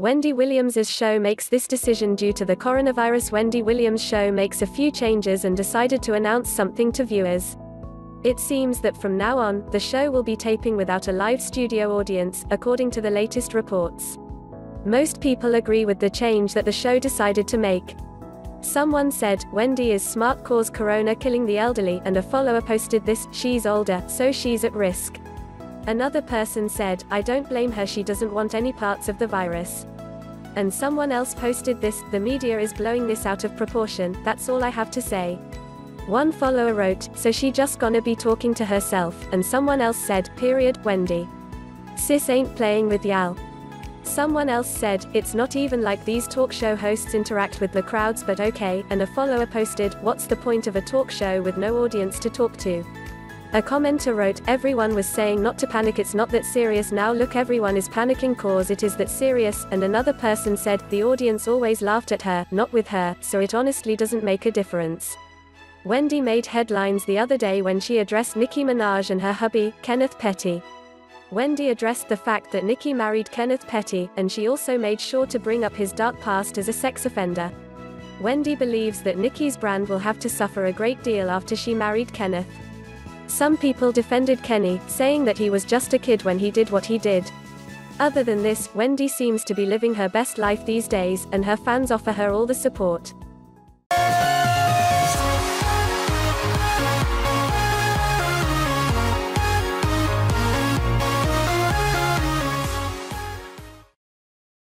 Wendy Williams' show makes this decision due to the coronavirus. Wendy Williams' show makes a few changes and decided to announce something to viewers. It seems that from now on, the show will be taping without a live studio audience, according to the latest reports. Most people agree with the change that the show decided to make. Someone said, "Wendy is smart, cause corona killing the elderly," and a follower posted this, "She's older, so she's at risk." Another person said, "I don't blame her, she doesn't want any parts of the virus." And someone else posted this, "The media is blowing this out of proportion, that's all I have to say." One follower wrote, "So she just gonna be talking to herself," and someone else said, "Period, Wendy. Sis ain't playing with y'all." Someone else said, "It's not even like these talk show hosts interact with the crowds, but okay," and a follower posted, "What's the point of a talk show with no audience to talk to?" A commenter wrote, "Everyone was saying not to panic, it's not that serious, now look, everyone is panicking cause it is that serious," and another person said, "The audience always laughed at her, not with her, so it honestly doesn't make a difference." Wendy made headlines the other day when she addressed Nicki Minaj and her hubby, Kenneth Petty. Wendy addressed the fact that Nicki married Kenneth Petty, and she also made sure to bring up his dark past as a sex offender. Wendy believes that Nicki's brand will have to suffer a great deal after she married Kenneth. Some people defended Kenny, saying that he was just a kid when he did what he did. Other than this, Wendy seems to be living her best life these days, and her fans offer her all the support.